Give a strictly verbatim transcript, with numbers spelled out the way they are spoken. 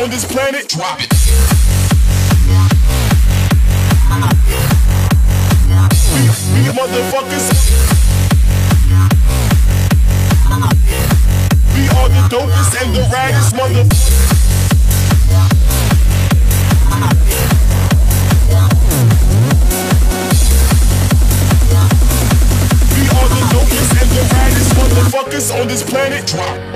On this planet, drop it. You motherfuckers, we are the dopest and the raddest motherfuckers. We are the dopest and the raddest motherfuckers on this planet. Drop.